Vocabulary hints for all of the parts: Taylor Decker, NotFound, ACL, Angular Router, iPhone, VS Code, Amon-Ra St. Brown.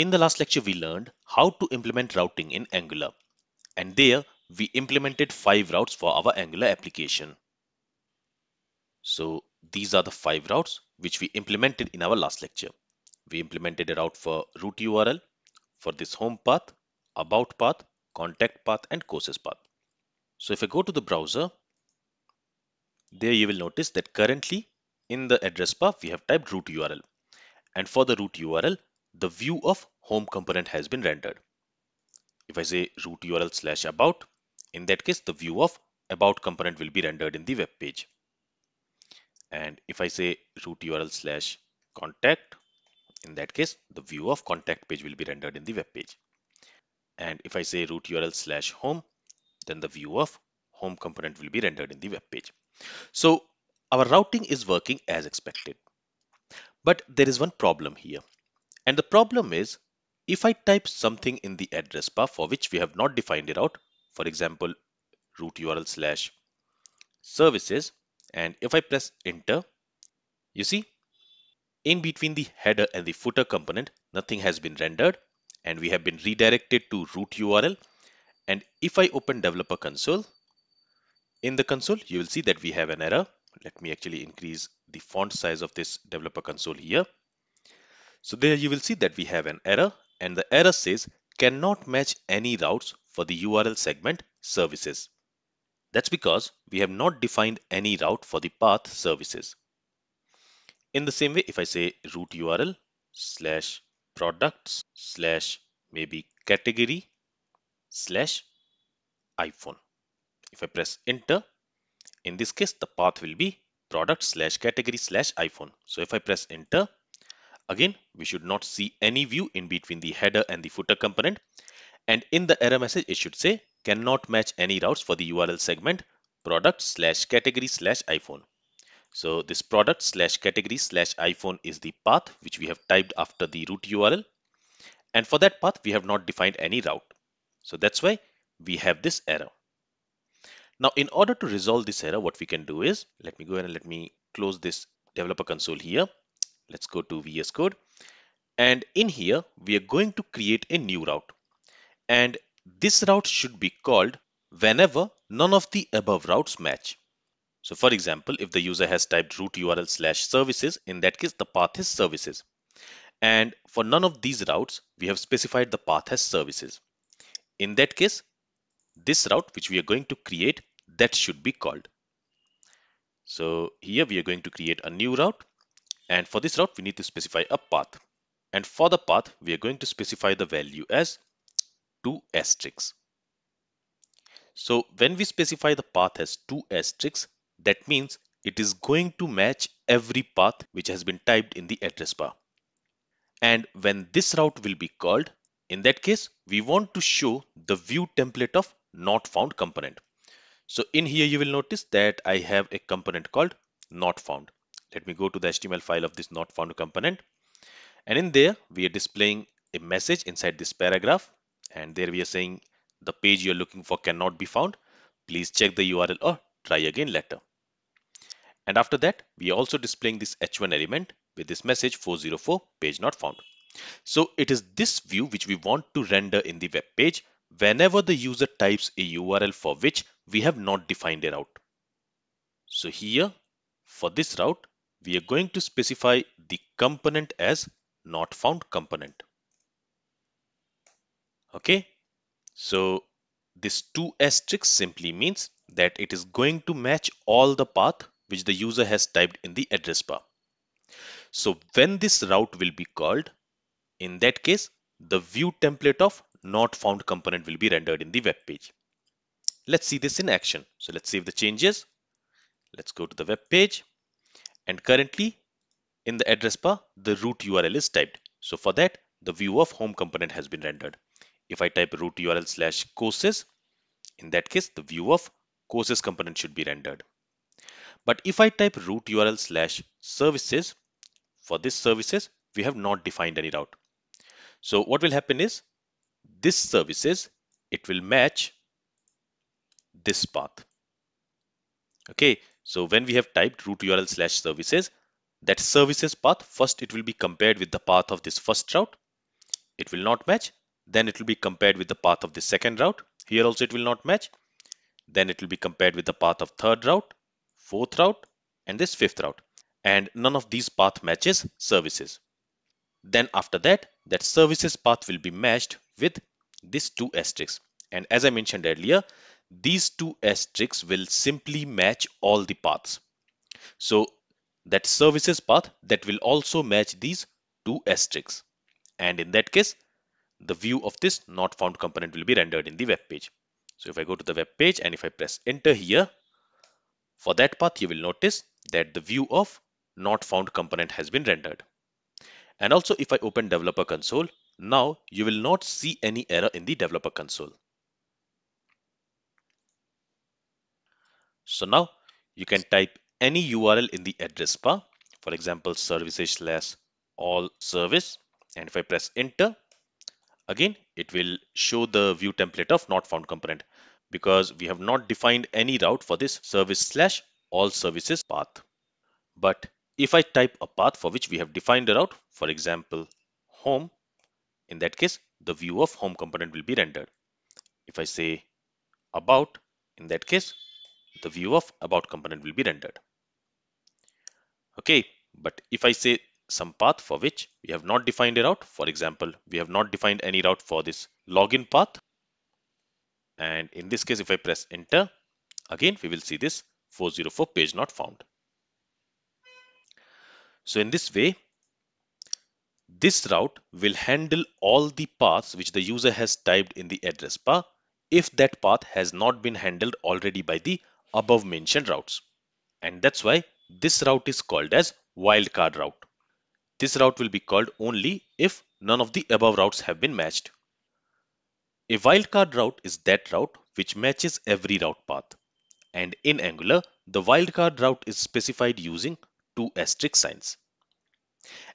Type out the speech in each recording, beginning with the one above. In the last lecture, we learned how to implement routing in Angular, and there we implemented 5 routes for our Angular application. So these are the 5 routes which we implemented in our last lecture. We implemented a route for root URL, for this home path, about path, contact path, and courses path. So if I go to the browser, there you will notice that currently in the address bar we have typed root URL, and for the root URL the view of home component has been rendered. If I say root URL slash about, in that case the view of about component will be rendered in the web page. And if I say root URL slash contact, in that case the view of contact page will be rendered in the web page. And if I say root URL slash home, then the view of home component will be rendered in the web page. So our routing is working as expected. But there is one problem here. And the problem is, if I type something in the address bar for which we have not defined a route, for example, root URL slash services, and if I press enter, you see, in between the header and the footer component, nothing has been rendered, and we have been redirected to root URL. And if I open developer console, in the console, you will see that we have an error. Let me actually increase the font size of this developer console here. So there you will see that we have an error, and the error says cannot match any routes for the URL segment services. That's because we have not defined any route for the path services. In the same way, if I say root URL slash products slash maybe category slash iPhone, if I press enter, in this case the path will be product slash category slash iPhone. So if I press enter, again, we should not see any view in between the header and the footer component. And in the error message, it should say cannot match any routes for the URL segment product slash category slash iPhone. So this product slash category slash iPhone is the path which we have typed after the root URL. And for that path, we have not defined any route. So that's why we have this error. Now, in order to resolve this error, what we can do is, let me go and let me close this developer console here. Let's go to VS Code, and in here we are going to create a new route, and this route should be called whenever none of the above routes match. So for example, if the user has typed root URL slash services, in that case the path is services, and for none of these routes we have specified the path as services. In that case, this route which we are going to create, that should be called. So here we are going to create a new route. And for this route, we need to specify a path. And for the path, we are going to specify the value as 2 asterisks. So when we specify the path as 2 asterisks, that means it is going to match every path which has been typed in the address bar. And when this route will be called, in that case, we want to show the view template of not found component. So in here, you will notice that I have a component called not found. Let me go to the HTML file of this not found component, and in there we are displaying a message inside this paragraph, and there we are saying the page you're looking for cannot be found. Please check the URL or try again later. And after that, we are also displaying this h1 element with this message 404 page not found. So it is this view which we want to render in the web page whenever the user types a URL for which we have not defined a route. So here for this route, we are going to specify the component as not found component. Okay, so this 2 asterisks simply means that it is going to match all the path which the user has typed in the address bar. So when this route will be called, in that case, the view template of not found component will be rendered in the web page. Let's see this in action. So let's save the changes. Let's go to the web page. And currently in the address bar, the root URL is typed. So for that, the view of home component has been rendered. If I type root URL slash courses, in that case, the view of courses component should be rendered. But if I type root URL slash services, for this services, we have not defined any route. So what will happen is this services, it will match this path. Okay. So when we have typed root URL slash services, that services path, first it will be compared with the path of this first route. it will not match, then it will be compared with the path of the second route. Here also it will not match, then it will be compared with the path of third route, fourth route, and this fifth route. And none of these path matches services. Then after that, that services path will be matched with these two asterisks. And as I mentioned earlier, these two asterisks will simply match all the paths. So that services path, that will also match these two asterisks. And in that case, the view of this not found component will be rendered in the web page. So if I go to the web page and if I press enter here, for that path, you will notice that the view of not found component has been rendered. And also if I open developer console, now you will not see any error in the developer console. So now you can type any URL in the address bar, for example, services/all service. And if I press enter, again, it will show the view template of not found component because we have not defined any route for this service/all services path. But if I type a path for which we have defined a route, for example, home, in that case, the view of home component will be rendered. If I say about, in that case, the view of about component will be rendered. Okay, but if I say some path for which we have not defined a route, for example, we have not defined any route for this login path. And in this case, if I press enter, again, we will see this 404 page not found. So in this way, this route will handle all the paths which the user has typed in the address bar if that path has not been handled already by the above mentioned routes. And that's why this route is called as wildcard route. This route will be called only if none of the above routes have been matched. A wildcard route is that route which matches every route path. And in Angular, the wildcard route is specified using two asterisk signs.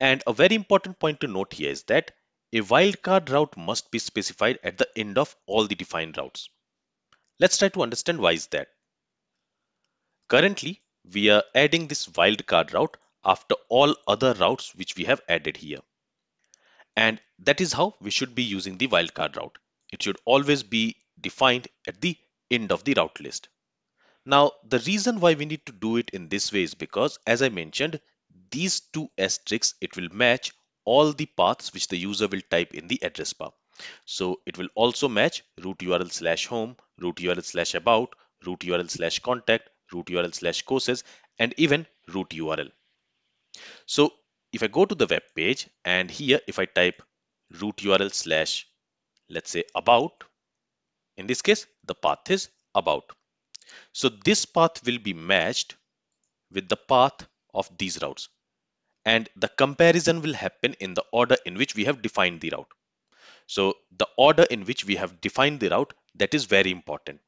And a very important point to note here is that a wildcard route must be specified at the end of all the defined routes. Let's try to understand why is that. Currently, we are adding this wildcard route after all other routes which we have added here. And that is how we should be using the wildcard route. It should always be defined at the end of the route list. Now, the reason why we need to do it in this way is because, as I mentioned, these two asterisks, it will match all the paths which the user will type in the address bar. So it will also match root URL/home, root URL/about, root URL/contact, root URL/courses, and even root URL. So if I go to the web page and here, if I type root URL/ let's say about, in this case, the path is about. So this path will be matched with the path of these routes. And the comparison will happen in the order in which we have defined the route. So the order in which we have defined the route, that is very important.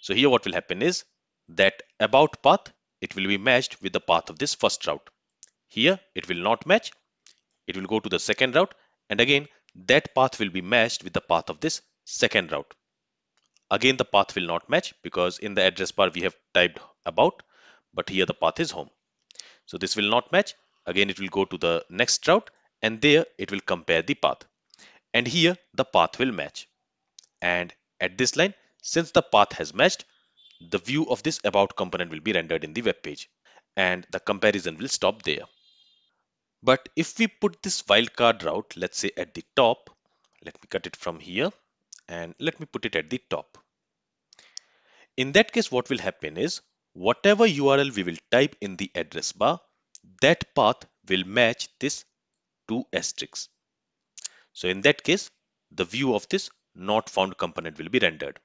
So here what will happen is that about path, it will be matched with the path of this first route. Here it will not match. It will go to the second route. And again, that path will be matched with the path of this second route. Again, the path will not match because in the address bar we have typed about, but here the path is home. So this will not match. Again, it will go to the next route and there it will compare the path. And here the path will match. And at this line, since the path has matched, the view of this about component will be rendered in the web page and the comparison will stop there. But if we put this wildcard route, let's say at the top, let me cut it from here and let me put it at the top. In that case, what will happen is whatever URL we will type in the address bar, that path will match this two asterisks. So in that case, the view of this not found component will be rendered.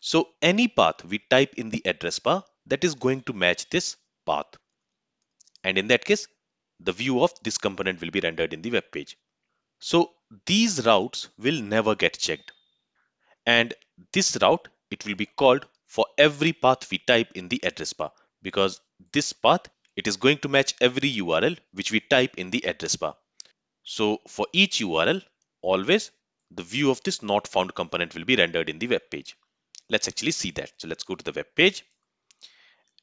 So any path we type in the address bar, that is going to match this path. And in that case, the view of this component will be rendered in the web page. So these routes will never get checked. And this route, it will be called for every path we type in the address bar because this path, it is going to match every URL which we type in the address bar. So for each URL, always the view of this not found component will be rendered in the web page. Let's actually see that. So let's go to the web page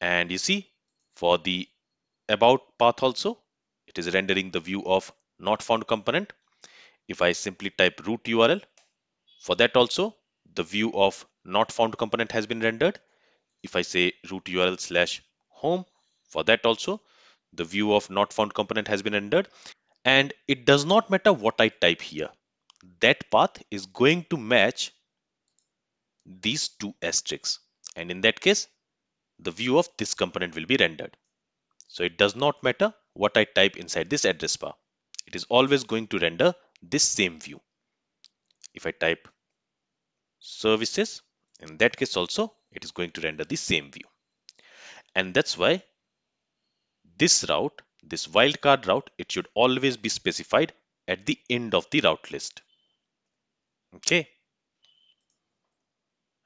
and you see for the about path also, it is rendering the view of not found component. If I simply type root URL, for that also the view of not found component has been rendered. If I say root URL /home, for that also the view of not found component has been rendered. And it does not matter what I type here. That path is going to match these two asterisks. And in that case, the view of this component will be rendered. So it does not matter what I type inside this address bar. It is always going to render this same view. If I type services, in that case also, it is going to render the same view. And that's why this route, this wildcard route, it should always be specified at the end of the route list. Okay.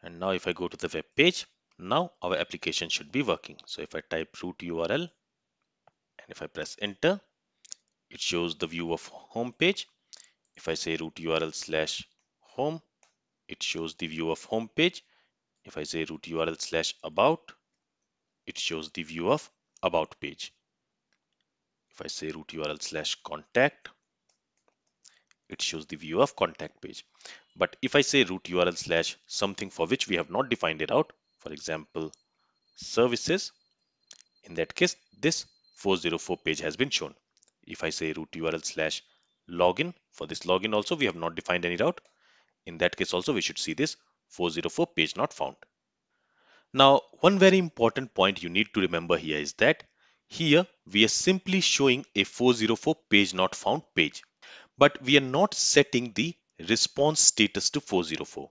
And now if I go to the web page, now our application should be working. So if I type root URL and if I press enter, it shows the view of home page. If I say root URL /home, it shows the view of home page. If I say root URL /about, it shows the view of about page. If I say root URL /contact, it shows the view of contact page. But if I say root URL /something for which we have not defined it out, for example, services, in that case, this 404 page has been shown. If I say root URL /login, for this login also, we have not defined any route. In that case also, we should see this 404 page not found. Now, one very important point you need to remember here is that here we are simply showing a 404 page not found page, but we are not setting the response status to 404.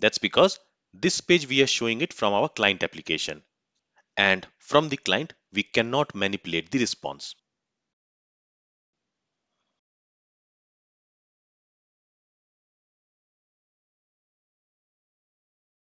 That's because this page we are showing it from our client application, and from the client we cannot manipulate the response.